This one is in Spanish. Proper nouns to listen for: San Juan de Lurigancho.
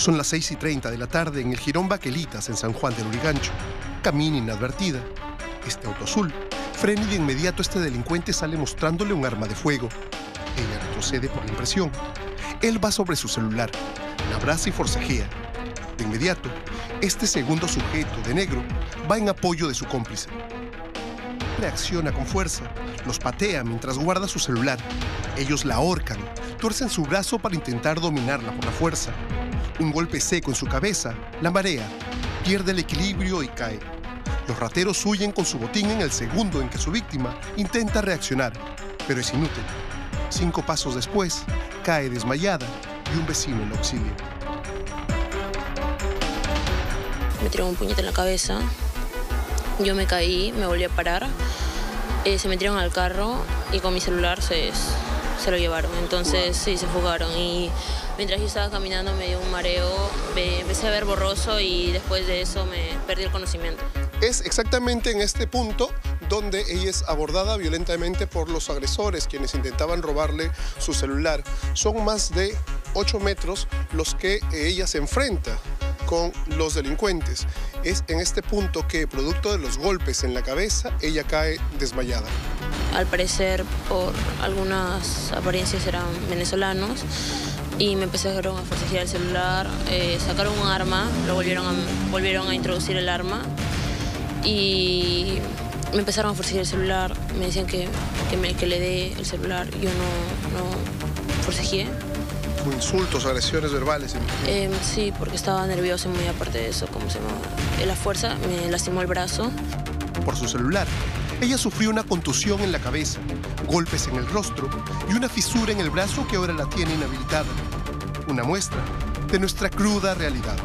Son las 6:30 de la tarde en el Jirón Baquelitas, en San Juan de Lurigancho. Camina inadvertida este auto azul. Frena y de inmediato este delincuente sale mostrándole un arma de fuego. Ella retrocede por la impresión. Él va sobre su celular, la abraza y forcejea. De inmediato, este segundo sujeto de negro va en apoyo de su cómplice. Reacciona con fuerza, los patea mientras guarda su celular. Ellos la ahorcan, tuercen su brazo para intentar dominarla por la fuerza. Un golpe seco en su cabeza la marea, pierde el equilibrio y cae. Los rateros huyen con su botín en el segundo en que su víctima intenta reaccionar, pero es inútil. 5 pasos después, cae desmayada y un vecino la auxilia. Me tiró un puñete en la cabeza. Yo me caí, me volví a parar, se metieron al carro y con mi celular se lo llevaron. Entonces sí, se fugaron, y mientras yo estaba caminando me dio un mareo, empecé a ver borroso y después de eso me perdí el conocimiento. Es exactamente en este punto donde ella es abordada violentamente por los agresores, quienes intentaban robarle su celular. Son más de 8 metros los que ella se enfrenta con los delincuentes. Es en este punto que, producto de los golpes en la cabeza, ella cae desmayada. Al parecer, por algunas apariencias eran venezolanos, y me empezaron a forcejear el celular, sacaron un arma, lo volvieron a introducir el arma, y me empezaron a forcejear el celular, me decían que le dé el celular, yo no forcejeé. ¿Insultos, agresiones verbales? Sí, porque estaba nervioso y muy aparte de eso, como se me... la fuerza me lastimó el brazo. Por su celular, ella sufrió una contusión en la cabeza, golpes en el rostro y una fisura en el brazo que ahora la tiene inhabilitada. Una muestra de nuestra cruda realidad.